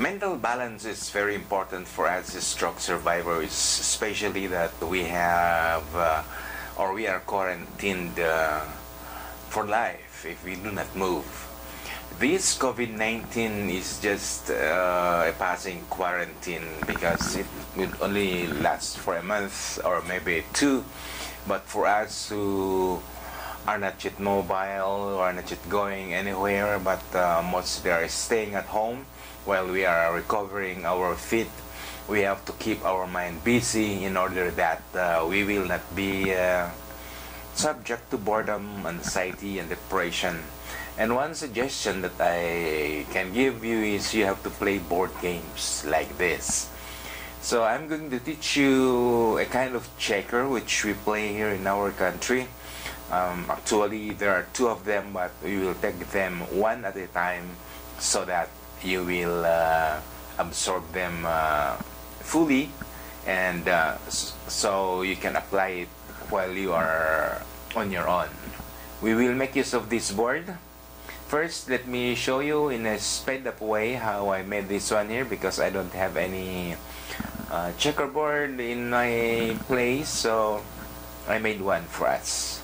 Mental balance is very important for us as stroke survivors, especially that we have or we are quarantined for life if we do not move. This COVID-19 is just a passing quarantine because it will only last for a month or maybe two, but for us who are not yet mobile, are not yet going anywhere, but mostly are staying at home while we are recovering our feet, we have to keep our mind busy in order that we will not be subject to boredom, anxiety, and depression. And one suggestion that I can give you is you have to play board games like this. So I'm going to teach you a kind of checker which we play here in our country. Actually, there are two of them, but we will take them one at a time so that you will absorb them fully, and so you can apply it while you are on your own. We will make use of this board. First, let me show you in a sped up way how I made this one here, because I don't have any checkerboard in my place, so I made one for us.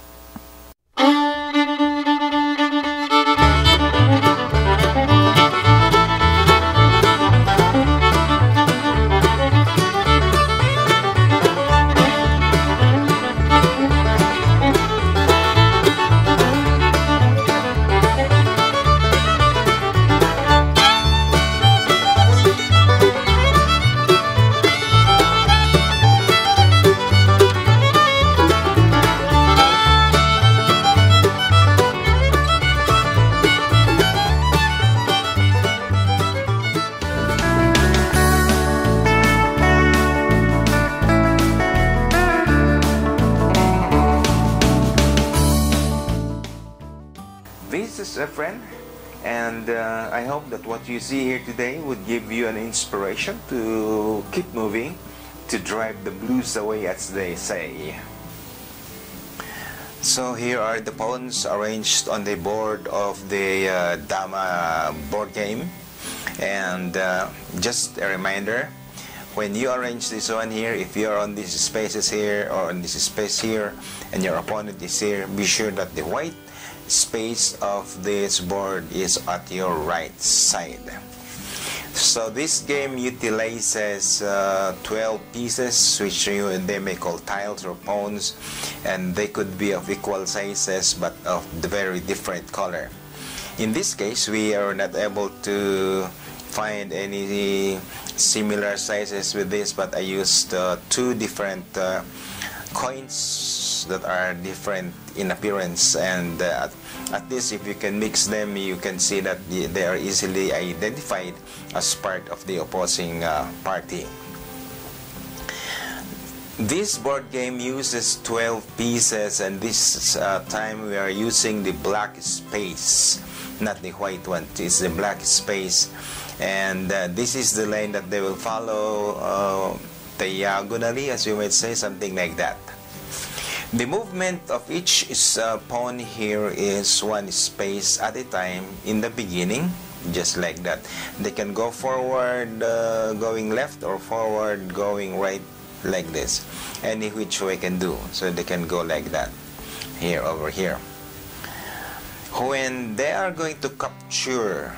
This is a friend, and I hope that what you see here today would give you an inspiration to keep moving, to drive the blues away, as they say. So here are the pawns arranged on the board of the Dama board game, and just a reminder, when you arrange this one here, if you are on these spaces here or on this space here and your opponent is here, be sure that the white space of this board is at your right side. So this game utilizes 12 pieces, which they may call tiles or pawns, and they could be of equal sizes but of the very different color. In this case, we are not able to find any similar sizes with this, but I used two different coins that are different in appearance, and at least if you can mix them, you can see that they are easily identified as part of the opposing party. This board game uses 12 pieces, and this time we are using the black space, not the white one, it's the black space, and this is the line that they will follow diagonally, as you might say, something like that. The movement of each pawn here is one space at a time in the beginning, just like that. They can go forward going left or forward going right, like this. Any which way can do, so they can go like that, here, over here. When they are going to capture,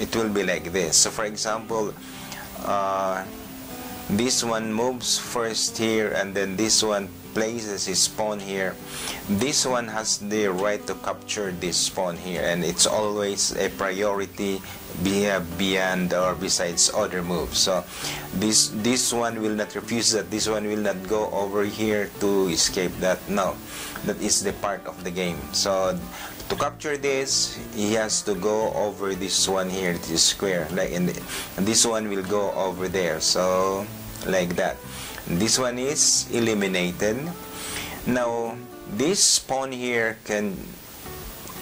it will be like this. So for example, this one moves first here, and then this one places his pawn here. This one has the right to capture this pawn here, and it's always a priority beyond or besides other moves. So this one will not refuse that, this one will not go over here to escape that. No, that is the part of the game. So to capture this, he has to go over this one here, this square, like, and this one will go over there, so like that. This one is eliminated. Now this pawn here can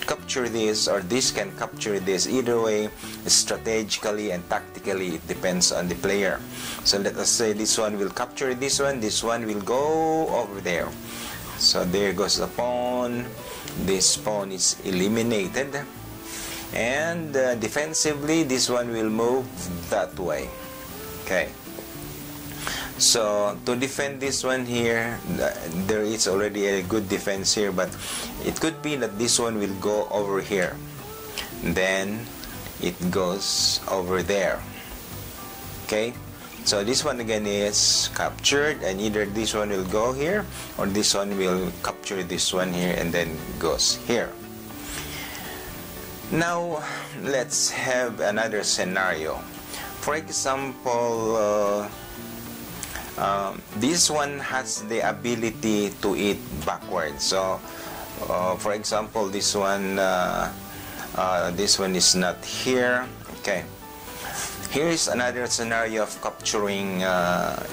capture this, or this can capture this. Either way, strategically and tactically, it depends on the player. So let us say this one will capture this one will go over there. So there goes the pawn. This pawn is eliminated. And defensively, this one will move that way. Okay. So to defend this one here, there is already a good defense here, but it could be that this one will go over here. Then it goes over there. Okay. So this one again is captured, and either this one will go here, or this one will capture this one here and then goes here. Now let's have another scenario. For example, this one has the ability to eat backwards. So for example, this one is not here. Okay. Here is another scenario of capturing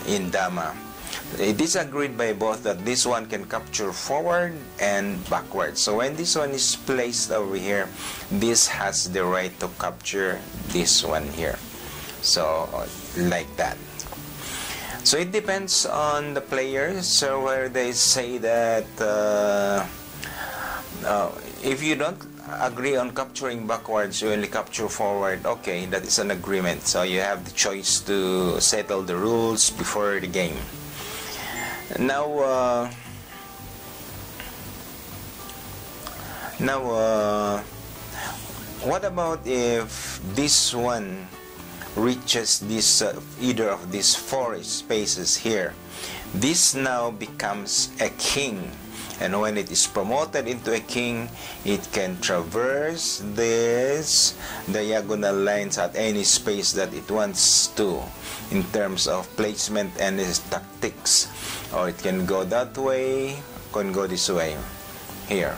in Dama. It is agreed by both that this one can capture forward and backwards. So when this one is placed over here, this has the right to capture this one here. So like that. So it depends on the players. So where they say that if you don't agree on capturing backwards, you only capture forward. Okay, that is an agreement. So you have the choice to settle the rules before the game. Now, what about if this one reaches this either of these four spaces here? This now becomes a king. And when it is promoted into a king, it can traverse these diagonal lines at any space that it wants to in terms of placement and its tactics. Or it can go that way, can go this way, here.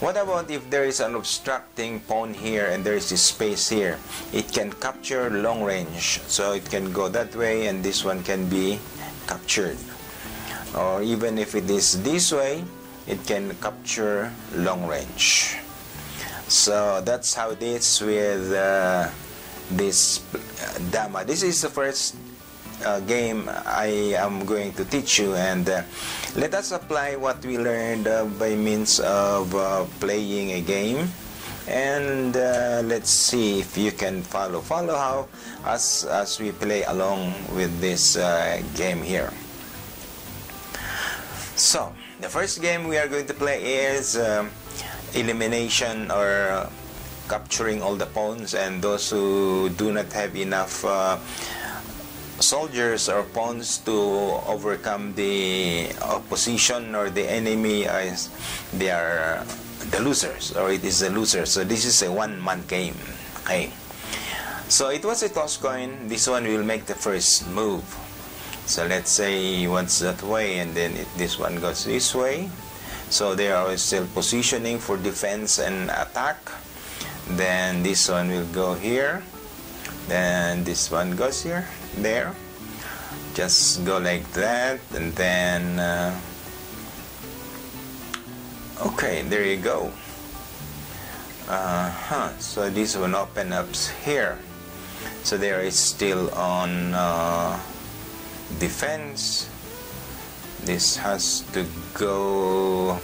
What about if there is an obstructing pawn here and there is this space here? It can capture long range, so it can go that way and this one can be captured. Or even if it is this way, it can capture long range. So that's how it is with this Dama. This is the first game I am going to teach you, and let us apply what we learned by means of playing a game. And let's see if you can follow how as we play along with this game here. So, the first game we are going to play is elimination or capturing all the pawns, and those who do not have enough soldiers or pawns to overcome the opposition or the enemy, they are the losers, or it is the losers. So this is a one-man game. Okay. So it was a toss coin. This one will make the first move. So let's say he wants that way, and then this one goes this way. So they are still positioning for defense and attack. Then this one will go here. Then this one goes here, there. Just go like that, and then... okay, there you go. So this one opens up here. So there is still on... defense. This has to go.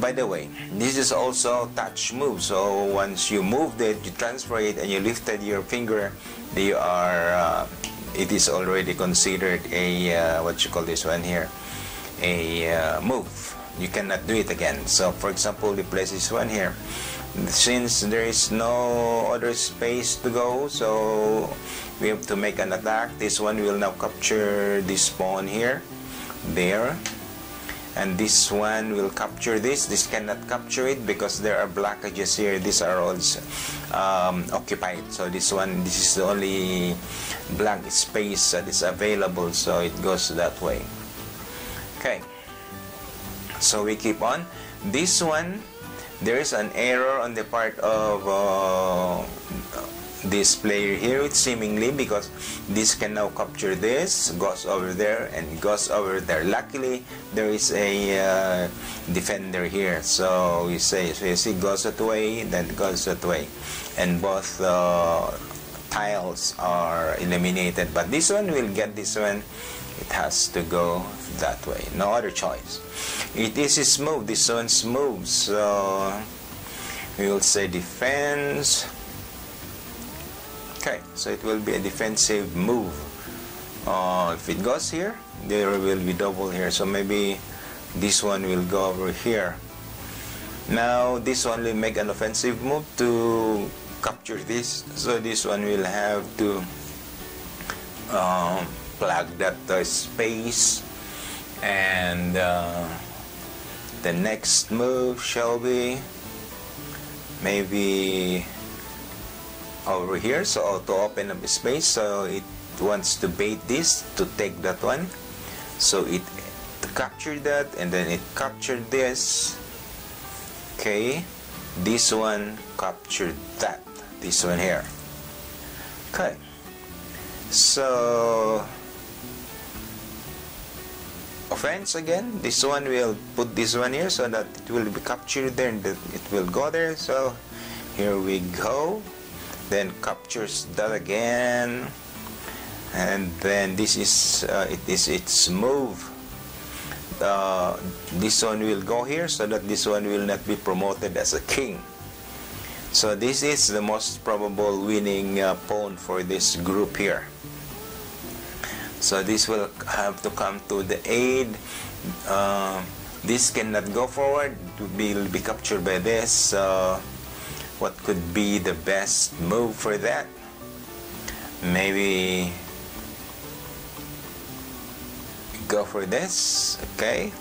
By the way, this is also touch move. So once you moved it, you transfer it, and you lifted your finger, they are. It is already considered a what you call this one here, a move. You cannot do it again. So for example, replace this one here. Since there is no other space to go, so we have to make an attack. This one will now capture this pawn here, there, and this one will capture this. This cannot capture it because there are blockages here. These are all occupied. So this one, this is the only blank space that is available. So it goes that way. Okay. So we keep on. This one, there is an error on the part of this player here, seemingly, because this can now capture this, goes over there, and goes over there. Luckily, there is a defender here. So we say, so you see, goes that way, then goes that way. And both tiles are eliminated. But this one will get this one. It has to go that way. No other choice. It is his move. This one's move. So we will say defense. Okay, so it will be a defensive move. If it goes here, there will be double here, so maybe this one will go over here. Now this one will make an offensive move to capture this, so this one will have to plug that space, and the next move shall be maybe over here, so to open up a space, so it wants to bait this to take that one, so it captured that, and then it captured this. Okay, this one captured that, this one here. Okay, so offense again, this one will put this one here so that it will be captured there, and that it will go there, so here we go, then captures that again, and then this is it is its move. This one will go here so that this one will not be promoted as a king. So this is the most probable winning pawn for this group here. So this will have to come to the aid. This cannot go forward, will be captured by this. What could be the best move for that? Maybe go for this. Okay,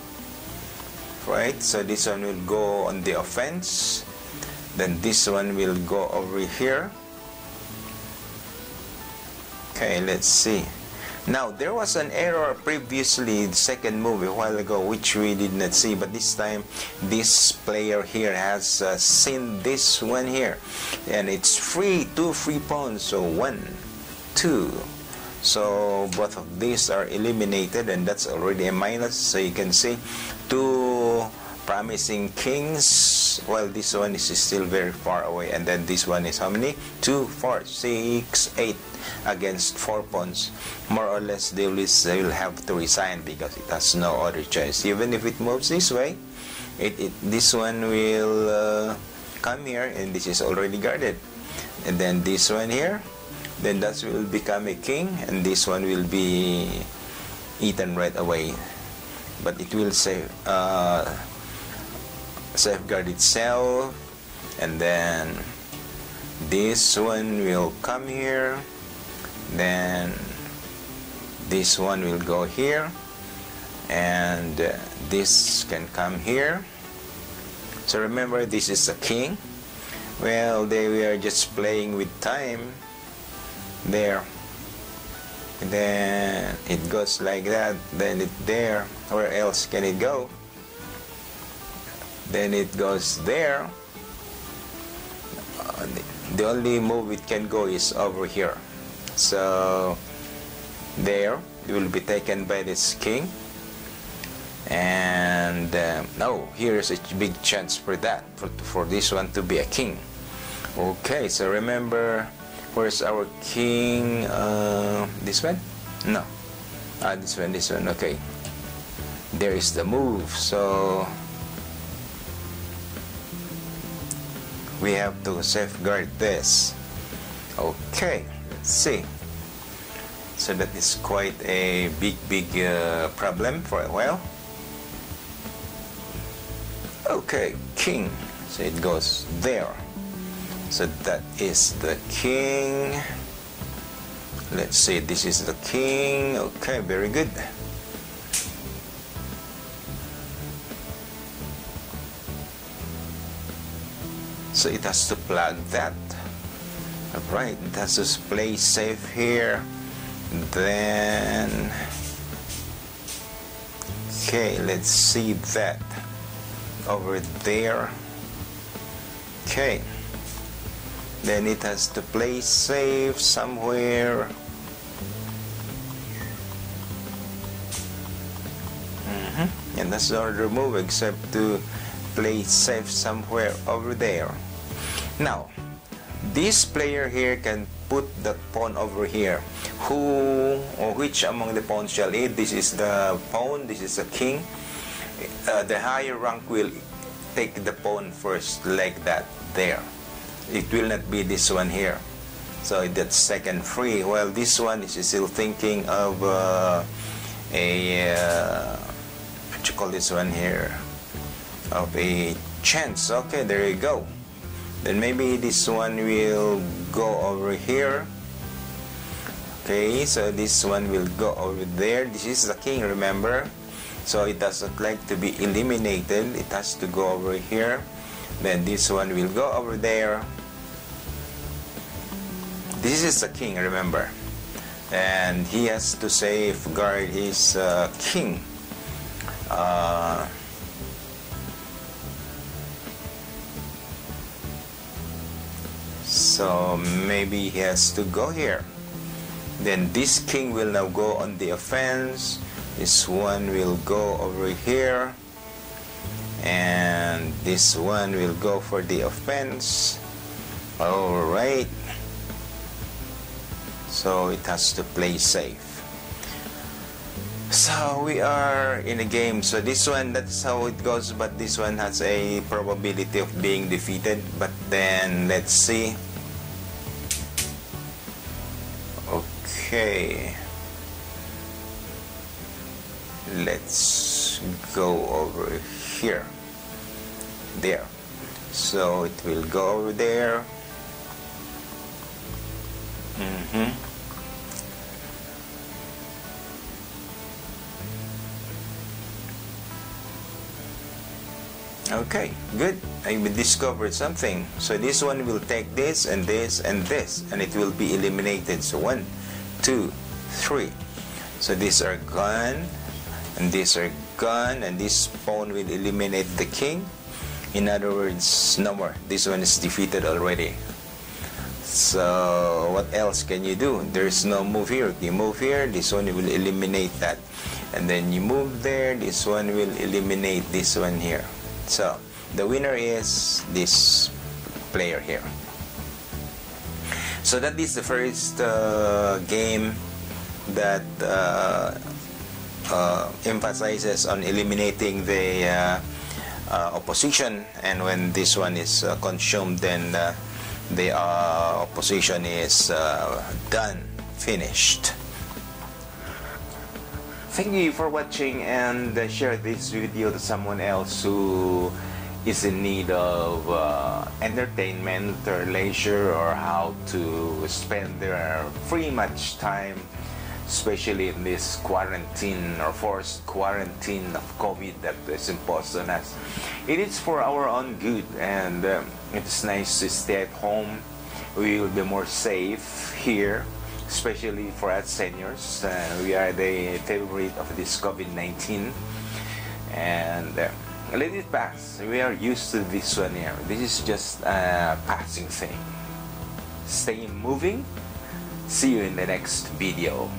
right, so this one will go on the offense, then this one will go over here. Okay, let's see. Now there was an error previously, the second move a while ago, which we did not see, but this time this player here has seen this one here, and it's free, 2 free pawns, so 1, 2. So both of these are eliminated, and that's already a minus. So you can see 2 promising kings, while this one is still very far away, and then this one is how many? 2, 4, 6, 8 against 4 pawns. More or less they will have to resign because it has no other choice. Even if it moves this way, this one will come here, and this is already guarded, and then this one here, then that will become a king, and this one will be eaten right away, but it will safeguard itself, and then this one will come here, then this one will go here, and this can come here. So remember, this is a king. Well, they were just playing with time there, and then it goes like that, then it there, where else can it go? Then it goes there. The only move it can go is over here, so there it will be taken by this king, and no, here is a big chance for that, for this one to be a king. Okay, so remember, where's our king? This one? No. This one, this one. Okay. There is the move. So we have to safeguard this. Okay. Let's see. So that is quite a big problem for a while. Okay. King. So it goes there. So that is the king. Let's see, this is the king. Okay, very good. So it has to plug that. Alright, it has to play safe here. Then, okay, let's see that over there. Okay. Then it has to play safe somewhere. And that's the other move, except to play safe somewhere over there. Now, this player here can put that pawn over here. Who or which among the pawns shall eat? This is the pawn, this is the king. The higher rank will take the pawn first like that there. It will not be this one here. So that's second free. Well, this one is still thinking of what you call this one here, of a chance. Okay, there you go. Then maybe this one will go over here. Okay, so this one will go over there. This is the king, remember? So it doesn't like to be eliminated. It has to go over here. Then this one will go over there. This is the king, remember? And he has to safeguard his king. So maybe he has to go here. Then this king will now go on the offense. This one will go over here. And this one will go for the offense. Alright. So it has to play safe. So we are in a game. So this one, that's how it goes. But this one has a probability of being defeated. But then let's see. Okay. Let's go over here. There. So it will go over there. Mm-hmm. Okay, good. I discovered something. So this one will take this and this and this, and it will be eliminated. So 1, 2, 3. So these are gone, and these are gone, and this pawn will eliminate the king. In other words, no more. This one is defeated already. So what else can you do? There's no move here. You move here, this one will eliminate that. And then you move there, this one will eliminate this one here. So the winner is this player here. So that is the first game that emphasizes on eliminating the opposition. And when this one is consumed, then the opposition is done, finished. Thank you for watching, and share this video to someone else who is in need of entertainment or leisure, or how to spend their free much time, especially in this quarantine or forced quarantine of COVID that is imposed on us. It is for our own good, and it's nice to stay at home. We will be more safe here, especially for us seniors. We are the favorite of this COVID-19, and let it pass. We are used to this one here. This is just a passing thing. Stay moving. See you in the next video.